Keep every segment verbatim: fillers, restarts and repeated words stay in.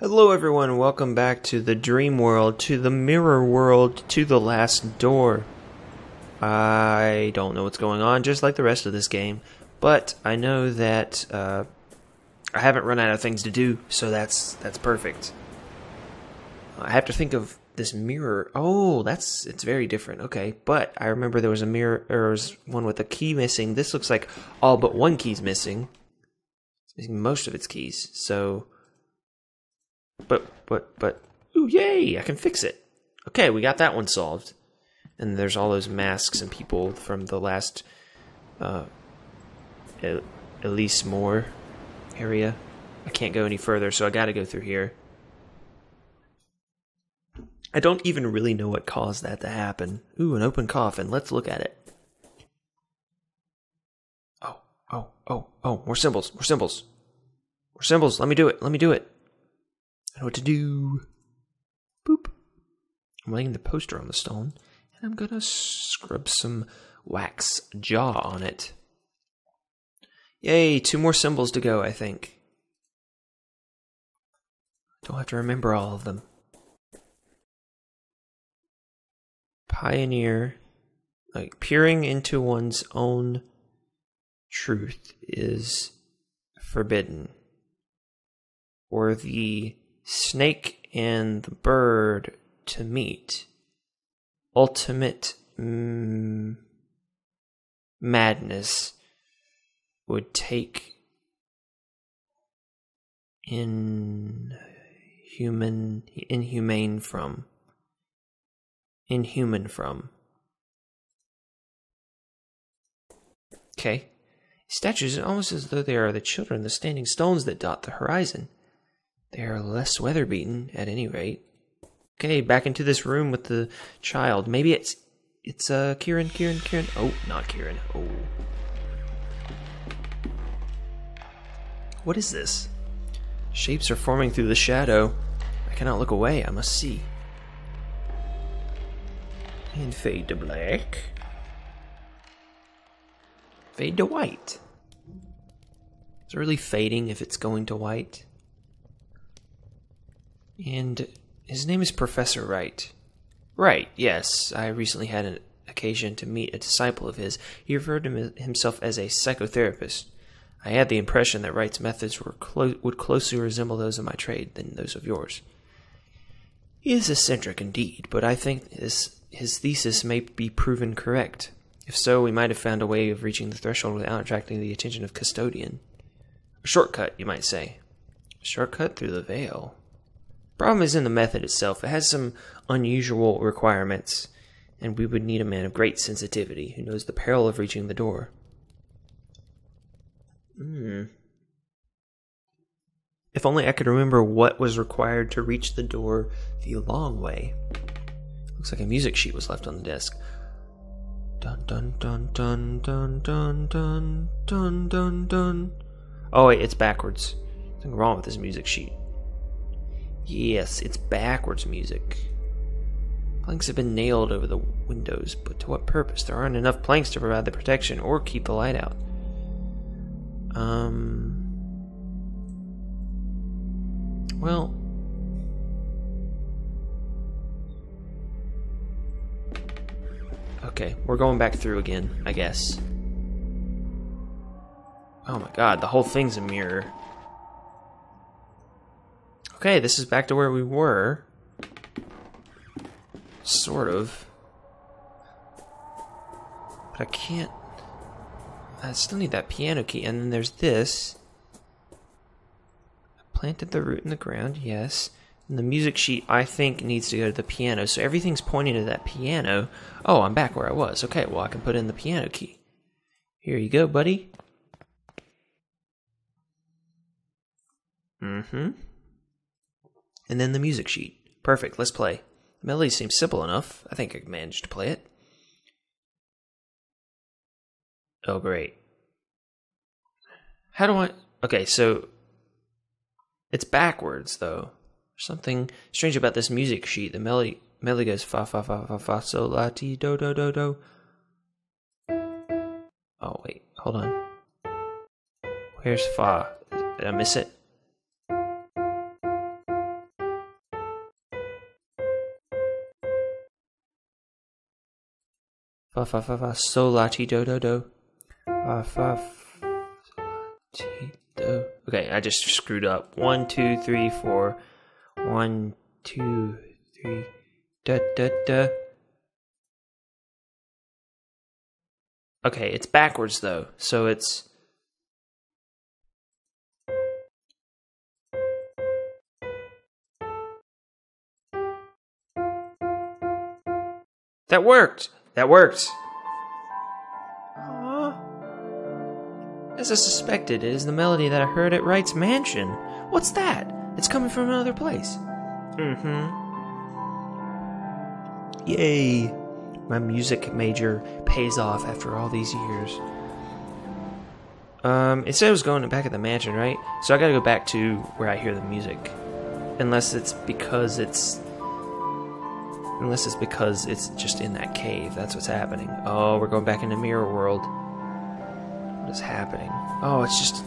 Hello everyone, welcome back to the dream world, to the mirror world, to the last door. I don't know what's going on, just like the rest of this game, but I know that uh, I haven't run out of things to do, so that's that's perfect. I have to think of this mirror. Oh, that's it's very different. Okay, but I remember there was a mirror, or there was one with a key missing. This looks like all but one key's missing, most of its keys. So. But, but, but, ooh, yay, I can fix it. Okay, we got that one solved. And there's all those masks and people from the last uh, Elise Moore area. I can't go any further, so I gotta go through here. I don't even really know what caused that to happen. Ooh, an open coffin. Let's look at it. Oh, oh, oh, oh, more symbols, more symbols. More symbols, let me do it, let me do it. I know what to do. Boop. I'm laying the poster on the stone, and I'm gonna scrub some wax jaw on it. Yay, two more symbols to go, I think. Don't have to remember all of them. Pioneer, like peering into one's own truth is forbidden. Or the snake and the bird to meet. Ultimate mm, madness would take in human inhumane from inhuman from. Okay, statues almost as though they are the children, the standing stones that dot the horizon. They are less weather-beaten, at any rate. Okay, back into this room with the child. Maybe it's... It's, uh, Kieran, Kieran, Kieran. Oh, not Kieran. Oh. What is this? Shapes are forming through the shadow. I cannot look away. I must see. And fade to black. Fade to white. Is it really fading if it's going to white? And his name is Professor Wright. Right, yes. I recently had an occasion to meet a disciple of his. He referred to himself as a psychotherapist. I had the impression that Wright's methods were clo would closely resemble those of my trade than those of yours. He is eccentric indeed, but I think his, his thesis may be proven correct. If so, we might have found a way of reaching the threshold without attracting the attention of Custodian. A shortcut, you might say. A shortcut through the veil. Problem is in the method itself. It has some unusual requirements, and we would need a man of great sensitivity who knows the peril of reaching the door. Hmm. If only I could remember what was required to reach the door the long way. Looks like a music sheet was left on the desk. Dun dun dun dun dun dun dun dun dun dun. Oh wait, it's backwards. Something wrong with this music sheet. Yes, it's backwards music. Planks have been nailed over the windows, but to what purpose? There aren't enough planks to provide the protection or keep the light out. Um... Well... Okay, we're going back through again, I guess. Oh my god, the whole thing's a mirror. Okay, this is back to where we were. Sort of. But I can't... I still need that piano key. And then there's this. I planted the root in the ground, yes. And the music sheet, I think, needs to go to the piano. So everything's pointing to that piano. Oh, I'm back where I was. Okay, well, I can put in the piano key. Here you go, buddy. Mm-hmm. And then the music sheet. Perfect, let's play. The melody seems simple enough. I think I managed to play it. Oh, great. How do I... Okay, so... It's backwards, though. There's something strange about this music sheet. The melody melody goes fa-fa-fa-fa-fa, so la ti do do do do. Oh, wait, hold on. Where's fa? Did I miss it? Fa fa fa fa so lati do do do. Fa fa lati do. Okay, I just screwed up. One two three four. One two three. Da da da. Okay, it's backwards though, so it's. That worked! That worked! Aww. As I suspected, it is the melody that I heard at Wright's mansion. What's that? It's coming from another place. Mm-hmm. Yay! My music major pays off after all these years. Um, it said it was going back at the mansion, right? So I gotta go back to where I hear the music. Unless it's because it's... Unless it's because it's just in that cave. That's what's happening. Oh, we're going back into mirror world. What is happening? Oh, it's just...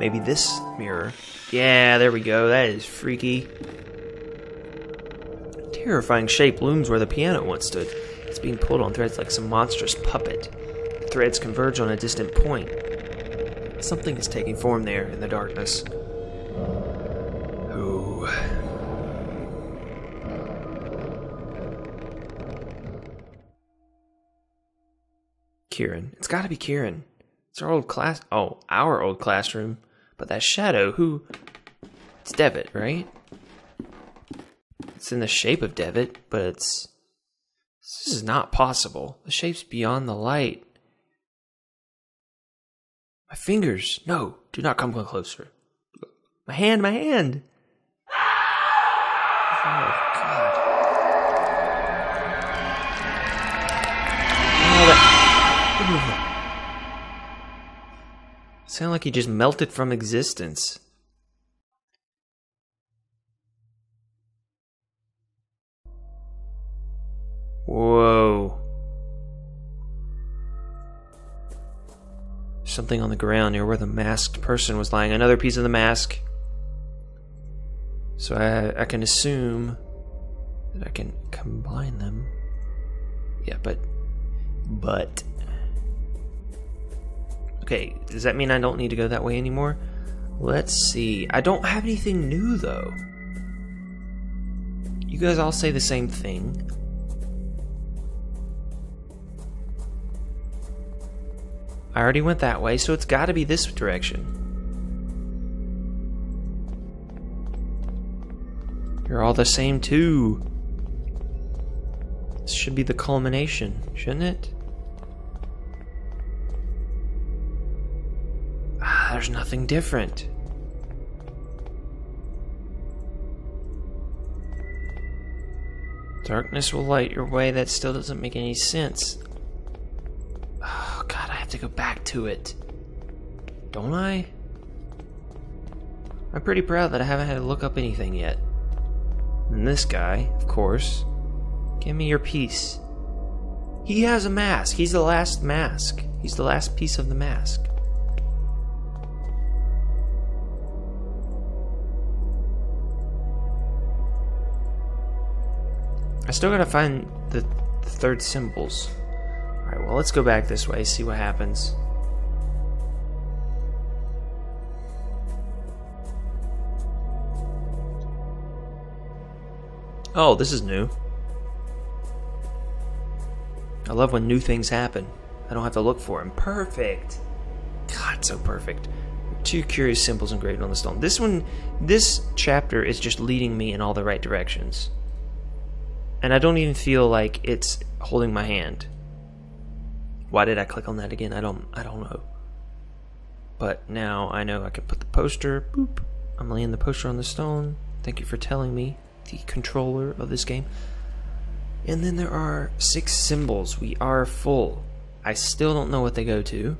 Maybe this mirror. Yeah, there we go. That is freaky. A terrifying shape looms where the piano once stood. It's being pulled on threads like some monstrous puppet. The threads converge on a distant point. Something is taking form there in the darkness. Ooh... Kieran. It's gotta be Kieran. It's our old class- oh, our old classroom. But that shadow, who- It's Devitt, right? It's in the shape of Devitt, but it's- This is not possible. The shape's beyond the light. My fingers! No! Do not come closer. My hand! My hand! Oh. Sound like he just melted from existence. Whoa. Something on the ground near where the masked person was lying. Another piece of the mask. So I, I can assume that I can combine them. Yeah, but... But... Okay, does that mean I don't need to go that way anymore? Let's see. I don't have anything new, though. You guys all say the same thing. I already went that way, so it's gotta be this direction. You're all the same, too. This should be the culmination, shouldn't it? There's nothing different. Darkness will light your way. That still doesn't make any sense. Oh god, I have to go back to it. Don't I? I'm pretty proud that I haven't had to look up anything yet. And this guy, of course. Give me your piece. He has a mask. He's the last mask. He's the last piece of the mask. I still gotta find the, the third symbols. Alright, well, let's go back this way, see what happens. Oh, this is new. I love when new things happen. I don't have to look for them. Perfect! God, so perfect. Two curious symbols engraved on the stone. This one, this chapter is just leading me in all the right directions. And I don't even feel like it's holding my hand. Why did I click on that again? I don't I don't know. But now I know I can put the poster. Boop. I'm laying the poster on the stone. Thank you for telling me, the controller of this game. And then there are six symbols. We are full. I still don't know what they go to.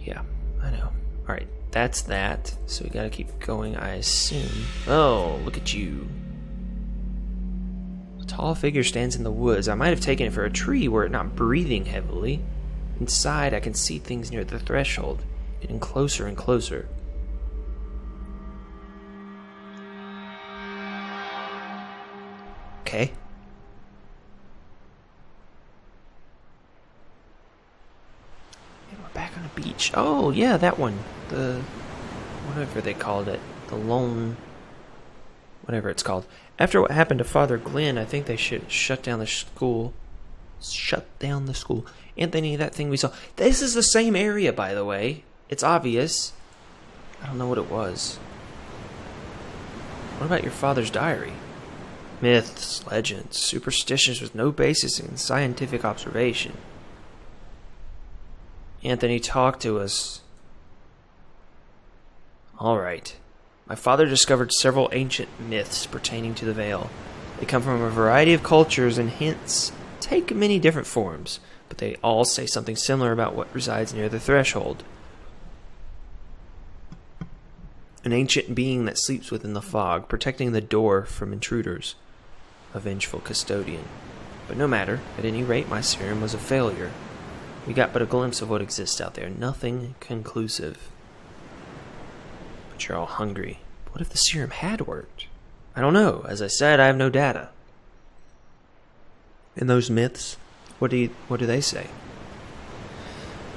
Yeah, I know. Alright. That's that, so we gotta keep going, I assume. Oh, look at you. A tall figure stands in the woods. I might have taken it for a tree were it not breathing heavily. Inside, I can see things near the threshold, getting closer and closer. okay. And we're back on the beach. Oh, yeah, that one. The... whatever they called it. The lone... whatever it's called. After what happened to Father Glenn, I think they should shut down the school. Shut down the school. Anthony, that thing we saw. This is the same area, by the way. It's obvious. I don't know what it was. What about your father's diary? Myths, legends, superstitions with no basis in scientific observation. Anthony, talk to us. All right. My father discovered several ancient myths pertaining to the veil. They come from a variety of cultures and hence take many different forms, but they all say something similar about what resides near the threshold. An ancient being that sleeps within the fog, protecting the door from intruders. A vengeful custodian. But no matter, at any rate, my serum was a failure. We got but a glimpse of what exists out there. Nothing conclusive. But you're all hungry. What if the serum had worked? I don't know. As I said, I have no data. And those myths, what do you, what do they say?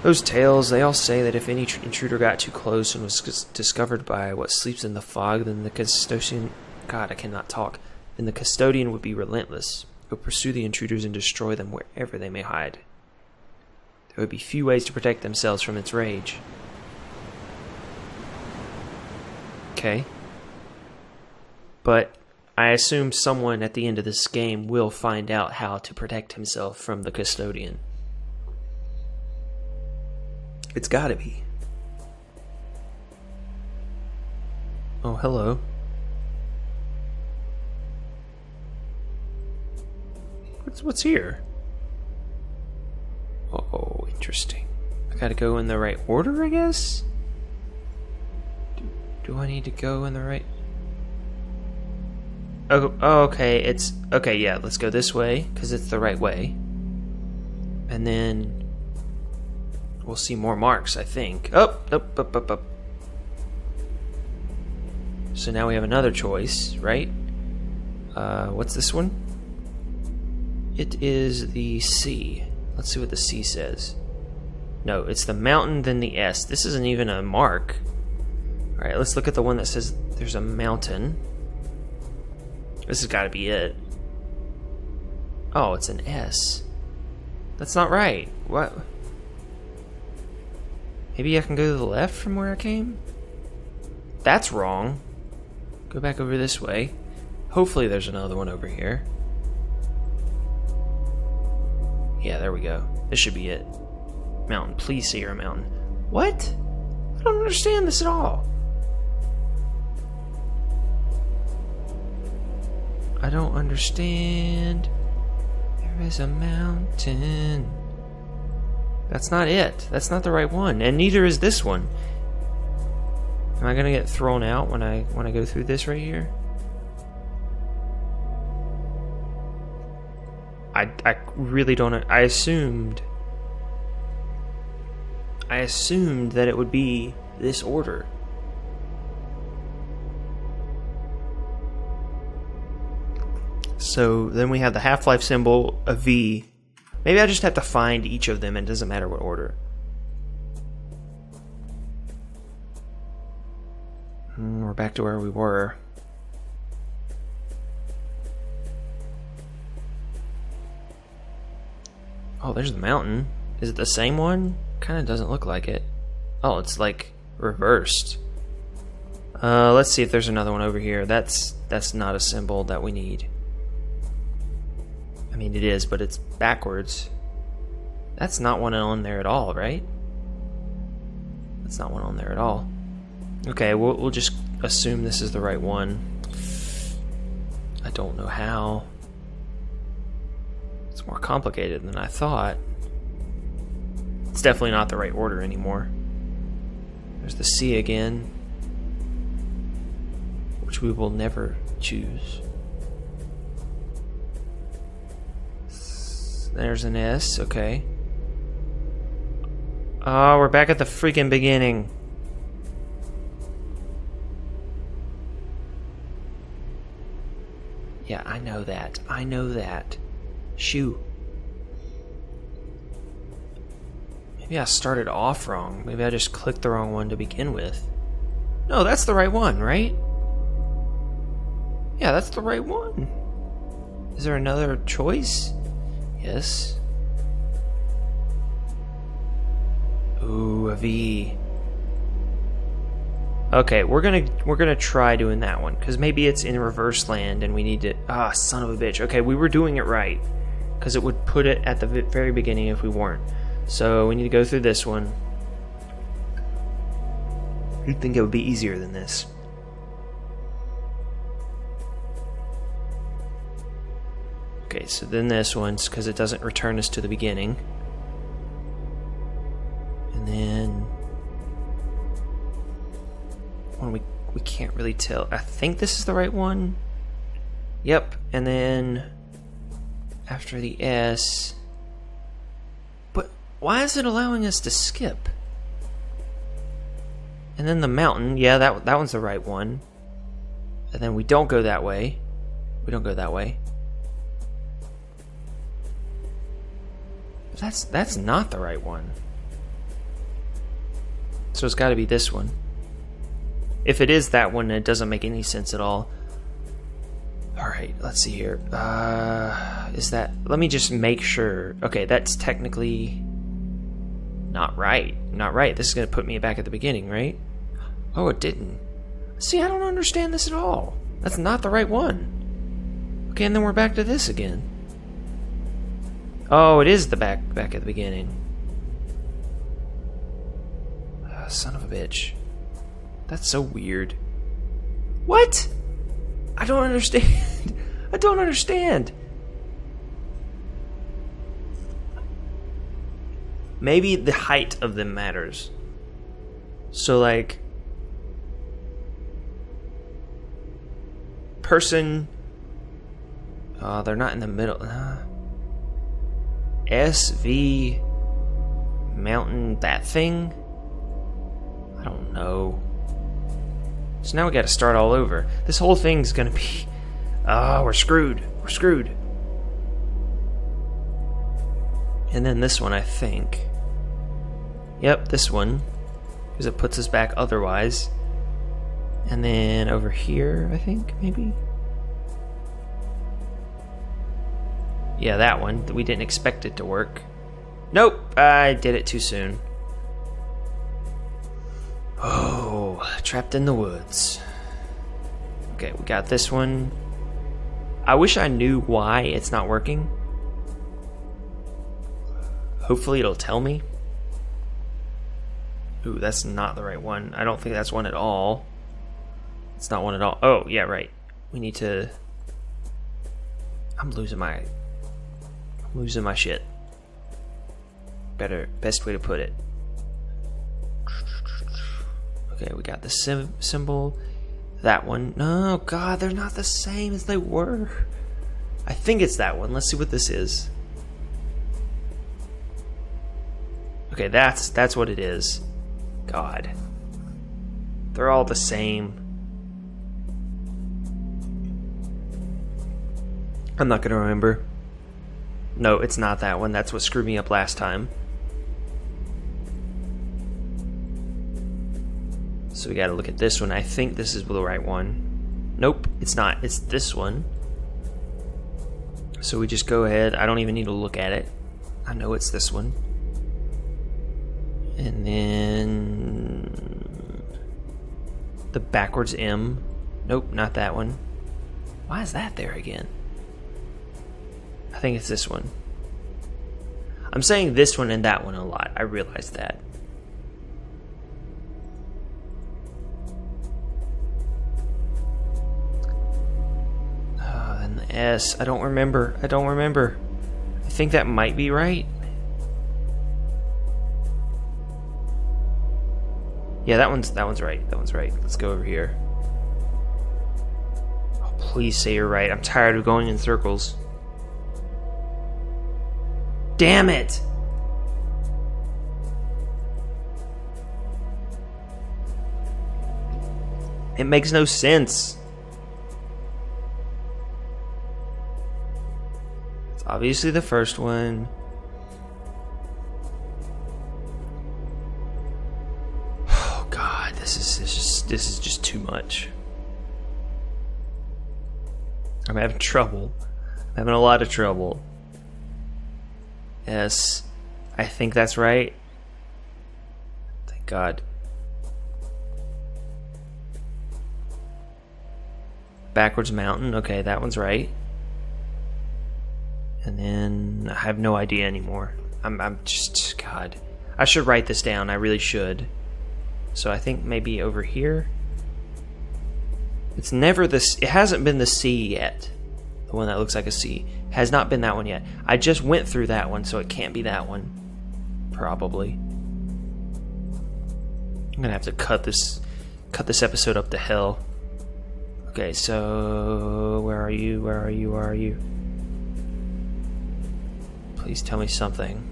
Those tales, they all say that if any tr intruder got too close and was discovered by what sleeps in the fog, then the custodian... God, I cannot talk. Then the custodian would be relentless. He would pursue the intruders and destroy them wherever they may hide. There would be few ways to protect themselves from its rage. Okay. But I assume someone at the end of this game will find out how to protect himself from the custodian. It's gotta be. Oh, hello. What's what's here? Oh, interesting. I gotta go in the right order, I guess? Do, do I need to go in the right... Oh, oh, okay, it's... Okay, yeah, let's go this way, because it's the right way. And then... we'll see more marks, I think. Oh, up, up, up, up. So now we have another choice, right? Uh, what's this one? It is the C. Let's see what the C says. No, it's the mountain, then the S. This isn't even a mark. All right, let's look at the one that says there's a mountain. This has got to be it. Oh, it's an S. That's not right. What? Maybe I can go to the left from where I came? That's wrong. Go back over this way. Hopefully there's another one over here. Yeah, there we go. This should be it. Mountain. Please see your mountain. What? I don't understand this at all. I don't understand. There is a mountain. That's not it. That's not the right one. And neither is this one. Am I gonna get thrown out when I when I go through this right here? I I really don't I assumed I assumed that it would be this order. So then we have the half-life symbol, a V. Maybe I just have to find each of them and it doesn't matter what order. Mm, we're back to where we were. Oh, there's the mountain. Is it the same one? Kind of doesn't look like it. Oh, it's like reversed. Uh, let's see if there's another one over here. That's that's not a symbol that we need. I mean, it is, but it's backwards. That's not one on there at all, right? That's not one on there at all. Okay, we'll, we'll just assume this is the right one. I don't know how. It's more complicated than I thought. It's definitely not the right order anymore. There's the C again, which we will never choose. There's an S, okay. Oh, we're back at the freaking beginning. Yeah, I know that. I know that. Shoo. Maybe I started off wrong. Maybe I just clicked the wrong one to begin with. No, that's the right one, right? Yeah, that's the right one. Is there another choice? Yes. Ooh, a V. Okay, we're gonna we're gonna try doing that one, because maybe it's in reverse land and we need to... Ah, son of a bitch. Okay, we were doing it right, because it would put it at the very beginning if we weren't. So we need to go through this one. You'd think it would be easier than this. Okay, so then this one's, because it doesn't return us to the beginning. And then... one we, we can't really tell. I think this is the right one. Yep, and then... after the S... But why is it allowing us to skip? And then the mountain. Yeah, that, that one's the right one. And then we don't go that way. We don't go that way. That's that's not the right one. So it's got to be this one. If it is that one, it doesn't make any sense at all. All right, let's see here. Uh, is that... let me just make sure. Okay, that's technically not right. Not right. This is going to put me back at the beginning, right? Oh, it didn't. See, I don't understand this at all. That's not the right one. Okay, and then we're back to this again. Oh, it is the back back at the beginning. Oh, son of a bitch. That's so weird. What? I don't understand. I don't understand. Maybe the height of them matters. So, like... person... oh, they're not in the middle. Huh? S V mountain, that thing? I don't know. So now we gotta start all over. This whole thing's gonna be... oh, we're screwed. We're screwed. And then this one, I think. Yep, this one. Because it puts us back otherwise. And then over here, I think, maybe? Yeah, that one. We didn't expect it to work. Nope, I did it too soon. Oh, trapped in the woods. Okay, we got this one. I wish I knew why it's not working. Hopefully it'll tell me. Ooh, that's not the right one. I don't think that's one at all. It's not one at all. Oh, yeah, right. We need to... I'm losing my... losing my shit. Better, best way to put it. Okay, we got the sim symbol. That one. No, God, they're not the same as they were. I think it's that one. Let's see what this is. Okay, that's that's what it is. God, they're all the same. I'm not gonna remember. No, it's not that one. That's what screwed me up last time. So we gotta look at this one. I think this is the right one. Nope, it's not. It's this one. So we just go ahead. I don't even need to look at it. I know it's this one. And then... the backwards M. Nope, not that one. Why is that there again? I think it's this one. I'm saying this one and that one a lot. I realize that. Oh, and the S. I don't remember. I don't remember. I think that might be right. Yeah, that one's that one's right. That one's right. Let's go over here. Oh, please say you're right. I'm tired of going in circles. Damn it! It makes no sense. It's obviously the first one. Oh God, this is this is this is just too much. I'm having trouble. I'm having a lot of trouble. Yes, I think that's right. Thank God. Backwards mountain. Okay, that one's right. And then I have no idea anymore. I'm, I'm just, God. I should write this down. I really should. So I think maybe over here. It's never this. It hasn't been the C yet. The one that looks like a C has not been that one yet. I just went through that one, so it can't be that one. Probably. I'm gonna have to cut this, cut this episode up to hell. Okay, so where are you? Where are you? Where are you? Please tell me something.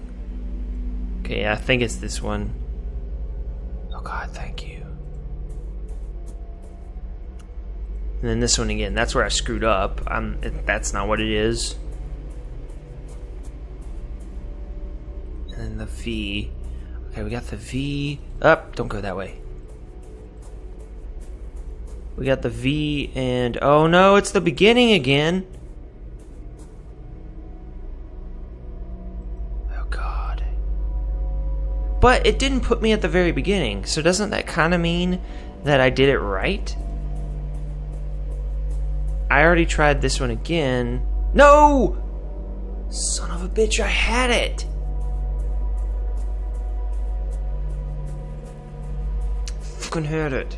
Okay, I think it's this one. Oh God, thank you. And then this one again. That's where I screwed up. I'm. That's not what it is. And then the V. Okay, we got the V. Up. Don't go that way. We got the V and... Oh no, it's the beginning again! Oh God. But it didn't put me at the very beginning, so doesn't that kind of mean that I did it right? I already tried this one again. No! Son of a bitch, I had it! Fucking heard it.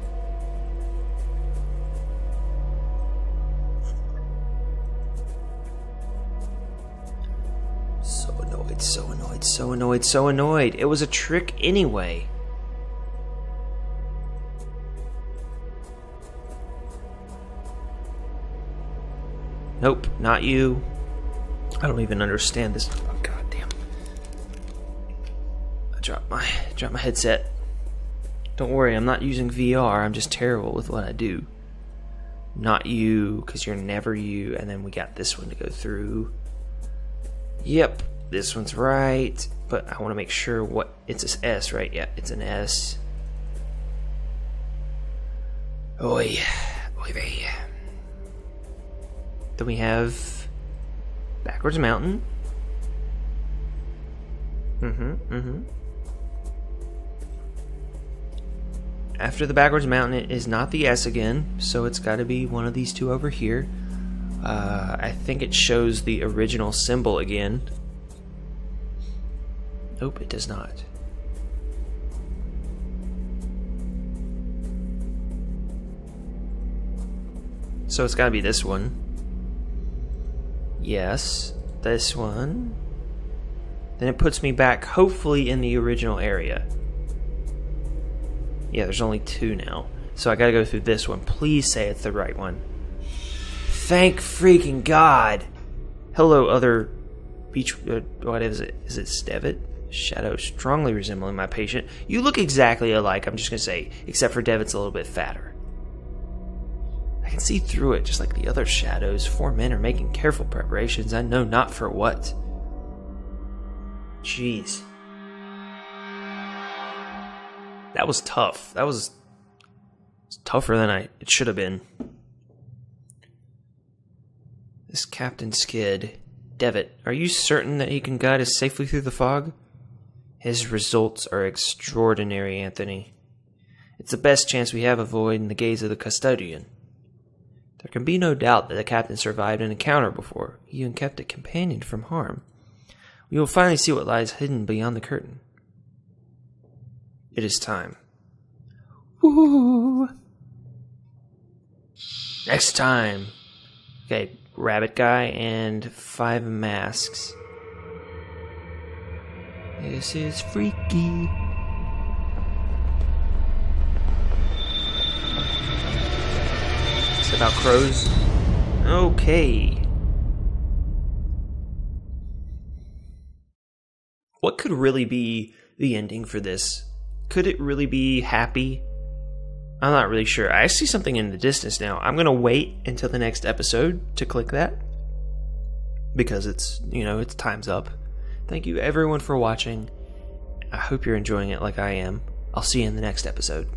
So annoyed, so annoyed, so annoyed. It was a trick anyway. Nope, not you. I don't even understand this. Oh God damn. I dropped my dropped my headset. Don't worry, I'm not using V R. I'm just terrible with what I do. Not you, because you're never you. And then we got this one to go through. Yep. This one's right, but I want to make sure what it's an S, right? Yeah, it's an S. Oy, oy vey. Then we have backwards mountain. Mm-hmm. Mm-hmm. After the backwards mountain, it is not the S again, so it's got to be one of these two over here. Uh, I think it shows the original symbol again. Nope, it does not. So it's gotta be this one. Yes, this one. Then it puts me back, hopefully, in the original area. Yeah, there's only two now. So I gotta go through this one. Please say it's the right one. Thank freaking God! Hello, other beach... Uh, what is it? Is it Devitt? Shadow strongly resembling my patient. You look exactly alike, I'm just gonna say, except for Devitt's a little bit fatter. I can see through it, just like the other shadows. Four men are making careful preparations, I know not for what. Jeez. That was tough. That was tougher than I it should have been. This Captain Skid. Devitt, are you certain that he can guide us safely through the fog? His results are extraordinary, Anthony. It's the best chance we have of avoiding the gaze of the custodian. There can be no doubt that the captain survived an encounter before. He even kept a companion from harm. We will finally see what lies hidden beyond the curtain. It is time. Woo! Next time. Okay, rabbit guy and five masks. This is freaky. It's about crows. Okay. What could really be the ending for this? Could it really be happy? I'm not really sure. I see something in the distance now. I'm going to wait until the next episode to click that. because it's, you know, it's time's up. Thank you everyone for watching. I hope you're enjoying it like I am. I'll see you in the next episode.